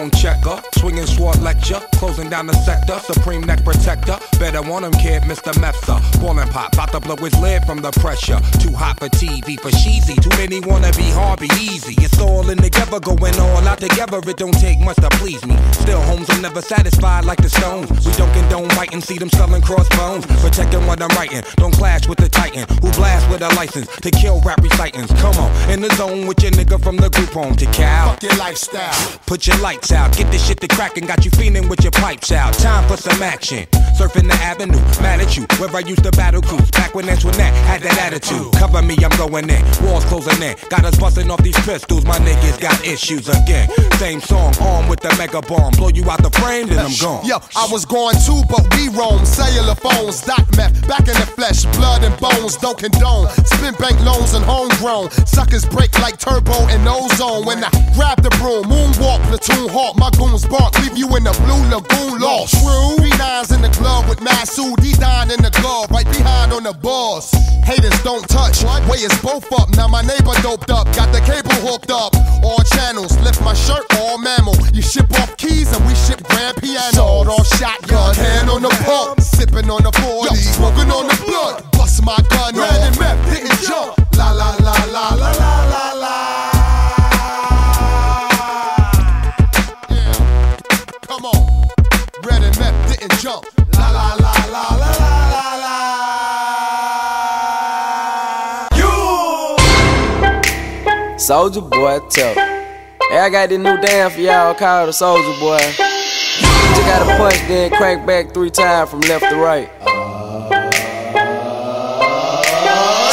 phone checker, swinging sword lecture, closing down the sector, supreme neck protector. Better want him, kid, Mister Mepsa. Ballin' pop, bout to blow his lid from the pressure. Too hot for T V, for sheezy. Too many wanna be hard, be easy. It's all in together, going all out together. It don't take much to please me. Still, homes, I'm never satisfied like the Stones. We don't condone fighting, see them selling crossbones. Protecting what I'm writing, don't clash with the titan who blast with a license to kill rap recitants. Come on, in the zone with your nigga from the group home to Cal. Fuck your lifestyle. Put your lights out, get this shit to crackin', got you feeling with your pipes out. Time for some action. Surfing the avenue, mad at you, where I used to battle cruise. Back when that's when that had that attitude. Cover me, I'm going in, walls closing in. Got us busting off these pistols, my niggas got issues again. Same song, armed with the mega bomb. Blow you out the frame, then I'm gone. Yo, I was gone too, but we roam. Cellular phones, doc meth, back in the flesh, blood and bones, don't condone. Spin bank loans and homegrown. Suckers break like turbo and ozone. When I grab the broom, moonwalk, platoon hawk, my goons bark, leave you in the blue lagoon lost. True, three nines in the club with Masu, D-Dine in the glove, right behind on the bars. Haters don't touch, weigh us both up. Now my neighbor doped up, got the cable hooked up. All channels, lift my shirt, all mammal. You ship off keys and we ship grand piano. Sold off shotgun, hand on the pump, sipping on the forty, smoking on the blood. Bust my gun, red and map, didn't jump. La la la la la la la la. Yeah, come on. Red and map, didn't jump. La la la la la la la la. You Soldier Boy, tell. Hey, I got this new dance for y'all called the Soldier Boy. Just gotta punch, then crank back three times from left to right.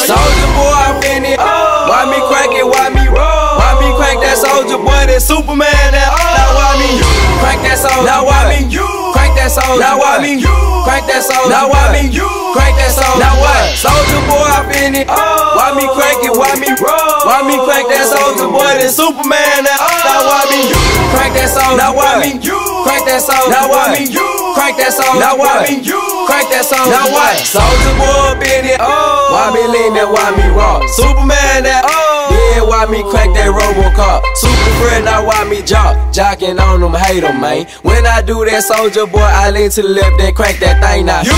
Soldier Boy, I'm in it. Why me crank it? Why me roll? Why me crank that Soldier Boy? That Superman? That oh. Now why me you crank that Soldier Boy? Now why me you crank that Soldier Boy? Now why me you crank that Soldier Boy? Now why me you crank that Soldier Boy? Now what? Soldier Boy, I'm in it. Why me crank it? Why me roll? Why me crank that Soldier Boy, that Superman, that oh. Now why me you crank that Soldier Boy? Now why me you crank that Soldier Boy? Now why me you crank that Soldier Boy? Now why me you crank that Soldier Boy? Now why Soldier Boy up in it? Oh. Why me lean that? Why me rock? Superman that oh. Yeah, why me crank that Robocop? Super Fred, now why me jock? Jocking on them, hate them, man. When I do that Soldier Boy, I lean to the left, then crank that thing now. You.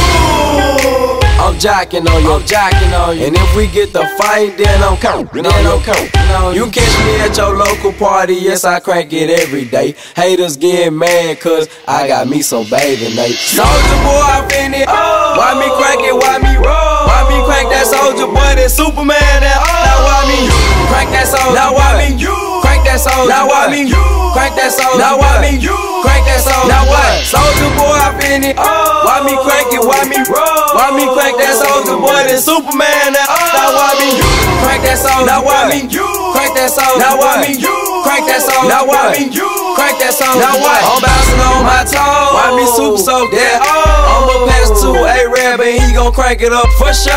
I'm jocking on you, I'm jocking on you. And if we get the fight, then I'm count, then I'm count. You catch me at your local party, yes, I crank it every day. Haters get mad, cause I got me some bathing night. Soldier Boy, I'm in it. Why me crank it, why me roll? Why me crank that Soldier Boy, that Superman, that oh. Now why me you crank that Soldier Boy? Now why me you crank that Soldier Boy? Now why me you crank that Soldier Boy? Now why me you crank that Soldier Boy? Now what? Soldier Boy, I'm in it. Why me crank it, why me roll? Why me crank that Soldier Boy, that Superman, that oh. Now why me you crank that Soldier Boy? Now why me you crank that Soldier Boy? Now why me you crank that Soldier Boy? Now why me you crank that Soldier Boy? Now what? I'm bouncing on my toes. Why me super soaked that oh. I'ma pass to A-Rab and he gon' crank it up for sure.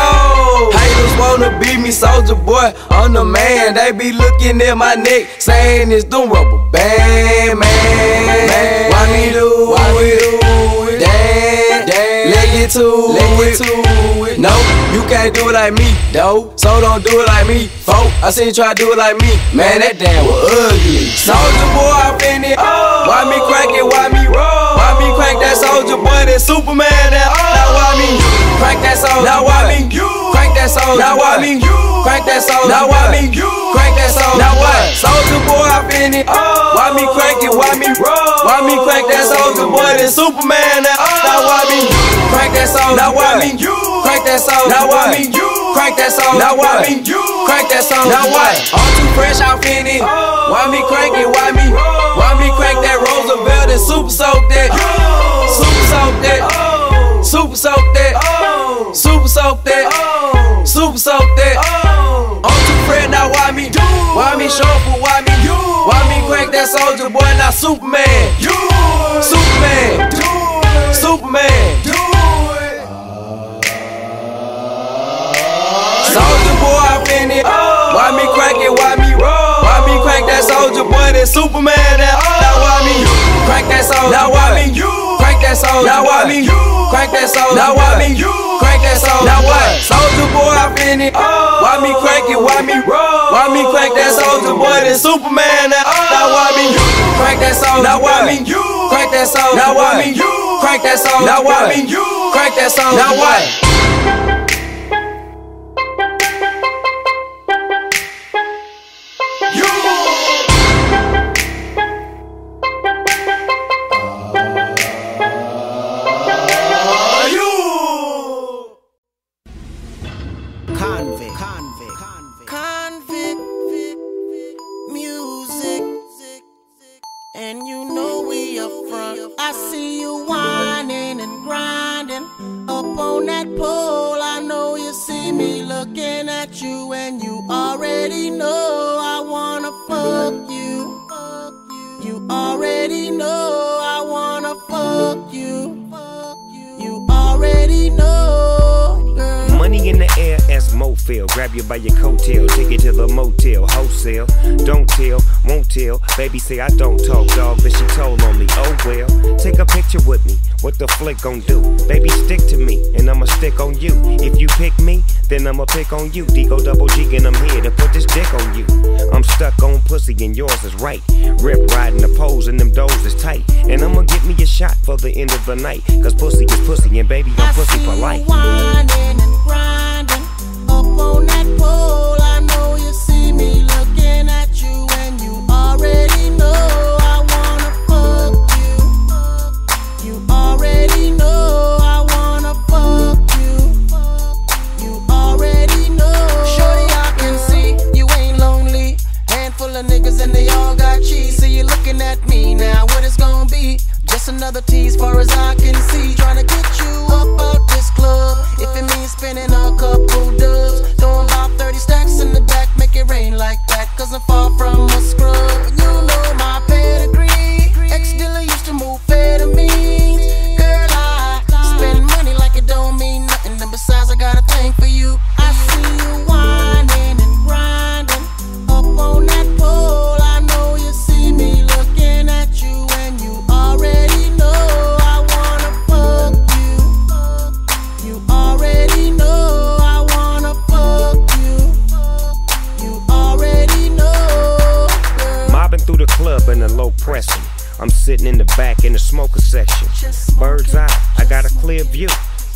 Haters wanna beat me, Soldier Boy, I'm the man. They be looking at my neck, saying it's doom rubber band, man. Why me do it? Damn, damn. Let it to it. No, you can't do it like me, though. So don't do it like me, folk. I seen you try to do it like me. Man, that damn was ugly. Soldier Boy, I'm in it. Oh. Why me crank it? Why me roll? Why me crank that Soldier Boy, that Superman, that oh. Now why me you crank that Soldier? Now why me you crank that Soldier? Now why me you crank that Soldier? Now why me you crank that Soldier? Now what? Soldier Boy, I'm in it. Oh. Why me crank it? Why me roll? Why me crank that Soldier Boy, that Superman, that oh. Now why me you crank that Soldier? Now why me you crank that Soldier? Now why me you crank that Soldier? Now why me you crank that Soldier? Now what? I'm too fresh, I'm in it. Why me crank it? Why me? Why me crank that Roosevelt and super soak that? Super soak that. Super soak that. Super soak that. Super soak that. I'm too fresh, now why me? Why me shuffle? Why me? Why me crank that Soldier Boy? Now Superman. Superman. Superman. Soldier Boy, I'm in it. Oh. Why me crank it? Why me roll? Why me crank that Soldier Boy, that Superman, that oh. Now why me you crank that Soldier? Now why me you crank that Soldier? Now why me you crank that Soldier? Now why me you crank that Soldier? Now what? Soldier Boy, I'm in it. Oh. Why me crank it? Why me roll? Why me crank that Soldier Boy, that Superman, that oh. Now why me you crank that soul. Now I mean you. Crank that soul. Now I mean you. Crank that soul. Now I mean you. Crank that soul. Now what? And you know we up front. I see you whining and grinding up on that pole. I know you see me looking at you, and you already know I wanna fuck you. You already know I wanna fuck you. You already know, girl. Money in the air, as Mofield. Grab you by your coattail, take you to the motel. Wholesale, don't tell, won't tell. Baby say I don't talk, dog, but she told on me. Oh well, take a picture with me. What the flick gon' do? Baby, stick to me, and I'ma stick on you. If you pick me, then I'ma pick on you. Digo double G, and I'm here to put this dick on you. I'm stuck on pussy, and yours is right. Rip riding the poles, and them doors is tight. And I'ma give me a shot for the end of the night. Cause pussy is pussy, and baby, I'm pussy for life. On that pole, I know you see me looking at you, and you already know I wanna fuck you. You already know I wanna fuck you. You already know. Shorty, I can see you ain't lonely. Handful of niggas and they all got cheese. So you looking at me now, what it's gonna be? Just another tease, far as I can see. Tryna get you up out this club, if it means spinning a couple dubs. Throwing about thirty stacks in the back, make it rain like that, cause I'm far from a scrub. You know my pedigree, ex-dealer used to move fair to me. Girl, I spend money like it don't mean nothing, and besides I got a thing for you. I see you whining and grinding up on that pole. Through the club and the low pressing, I'm sitting in the back in the smoker section. Bird's eye, I got a clear view.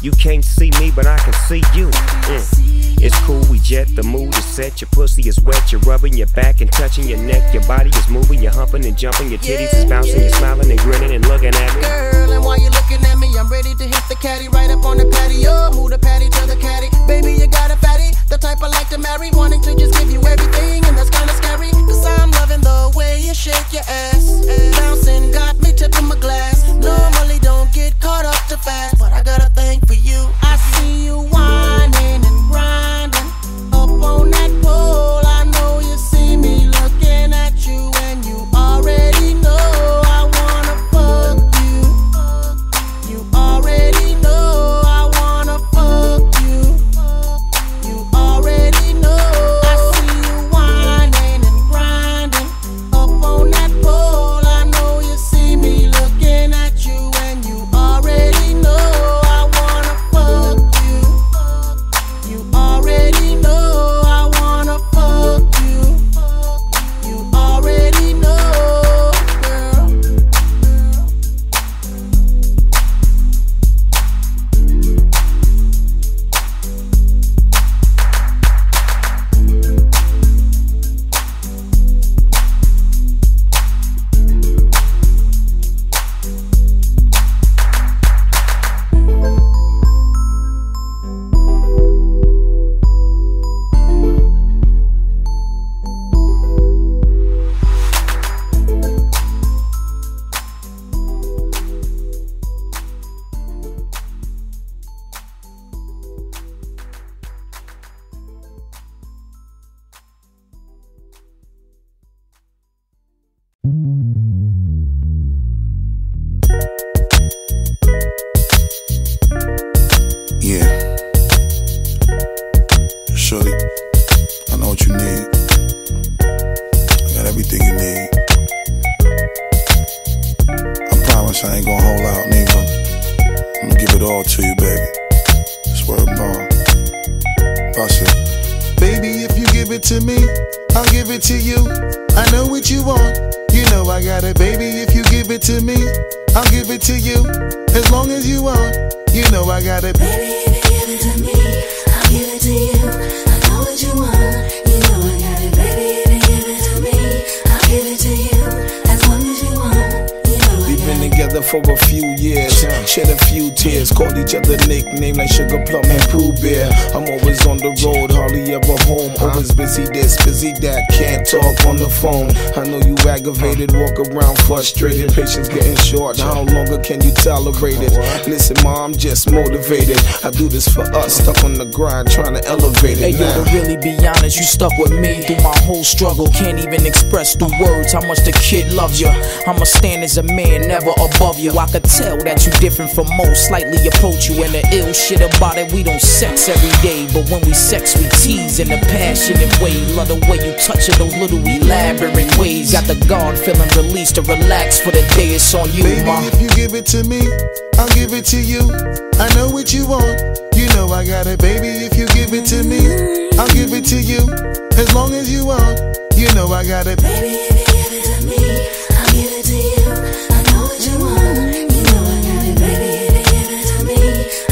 You can't see me, but I can see you. Mm. It's cool, we jet, the mood is set. Your pussy is wet, you're rubbing your back and touching your neck. Your body is moving, you're humping and jumping. Your titties is bouncing, you're smiling and grinning and looking at me. Girl, and while you're looking at me, I'm ready to hit the caddy right up on the patio. Move the patty to the caddy. Baby, you got a fatty, the type I like to marry. Wanting to just give you everything, and that's kinda scary. Cause I'm loving the way you shake your ass. Bouncing got me tipping my glass. Normally don't get caught up too fast, but I got a thing for you. I see you whining and grinding up on that pole. I know you see me looking at you, and you already know I wanna fuck you. You already know I wanna fuck you. You already know. I see you whining and grinding up on that pole. I know you see me looking at you, and you already know. give it to me, I'll give it to you. I know what you want, you know I got it, baby. If you give it to me, I'll give it to you. As long as you want, you know I got it, baby. If you give it to me, I'll give it to you. I know what you want, you know I got it, baby. If you give it to me, I'll give it to you. As long as you want, you know I got it. We've been together for a few years, shed a few tears, called each other nicknames like Sugar Plum and Pooh Bear. I'm always on the road, hardly ever home. Always busy this, busy that, can't talk on the phone. I know you aggravated, walk around frustrated, patience getting short. How longer can you tolerate it? Listen, ma, I'm just motivated. I do this for us, stuck on the grind, trying to elevate it. Hey, yo, to really be honest, you stuck with me through my whole struggle. Can't even express through words how much the kid loves you. I'ma stand as a man, never above you. I could tell that you different from most, slightly approach you. And the ill shit about it, we don't sex every day, but when we sex, we tease in a passionate way. Love the way you touch it, those little elaborate ways. Got the guard feeling released to relax for the day. It's on you, baby, ma. If you give it to me, I'll give it to you. I know what you want, you know I got it, baby. If you give it to me, I'll give it to you. As long as you want, you know I got it, baby. If you give it to me, I'll give it to you. I know what you want, you know I got it, baby. If you give it to me,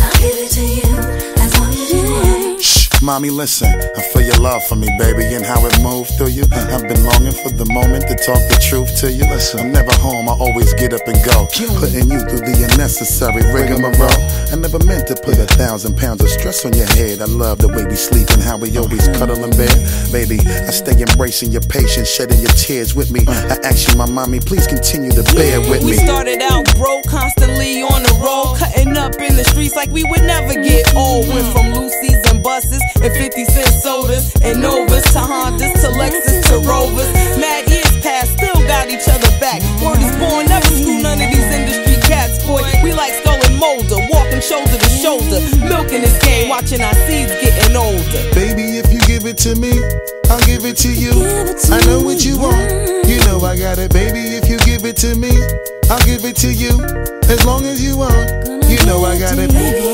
I'll give it to you. As long as you want. Shh, mommy, listen, I feel your love for me, baby, and how it moved through you. I've been longing for the moment to talk the truth to you. Listen, I'm never home, I always get up and go, putting you through the unnecessary rigmarole. I never meant to put a thousand pounds of stress on your head. I love the way we sleep and how we always cuddle in bed. Baby, I stay embracing your patience, shedding your tears with me. I ask you, my mommy, please continue to bear with me. We started out broke, constantly on the road, cutting up in the streets like we would never get old. Went from Lucy's and buses and fifty cent sodas and Novas to Hondas to Lexus to Rovers. Mad years past, still got each other back. Word is born, never screw none of these industry cats, boy. We like Skull and Molder, walking shoulder to shoulder, milking this game, watching our seeds getting older. Baby, if you give it to me, I'll give it to you. I know what you want, you know I got it, baby. If you give it to me, I'll give it to you. As long as you want, you know I got it, baby.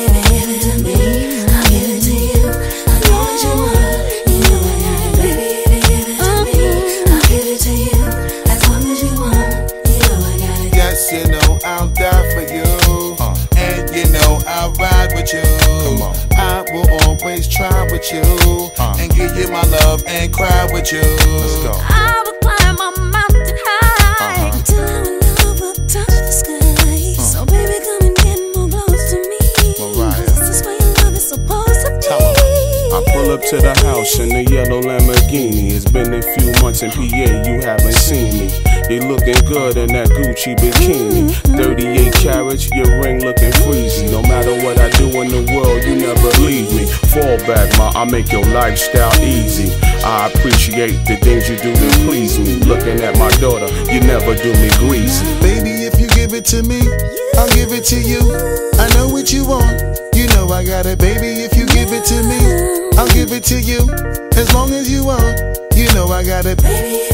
I will always try with you, uh. and give you my love and cry with you. Let's go. I will climb my mountain high, uh-huh. till our love will touch the sky. Uh. So baby, come and get more close to me. Mariah. This is where your love is supposed to be. I pull up to the house in the yellow Lamborghini. It's been a few months in P A, you haven't seen me. You looking good in that Gucci bikini. Thirty-eight carats, your ring looking freezy. No matter what I do in the world, you never leave me. Fall back, ma, I make your lifestyle easy. I appreciate the things you do to please me. Looking at my daughter, you never do me greasy. Baby, if you give it to me, I'll give it to you. I know what you want, you know I got it, baby. If you give it to me, I'll give it to you. As long as you want, you know I got it, baby.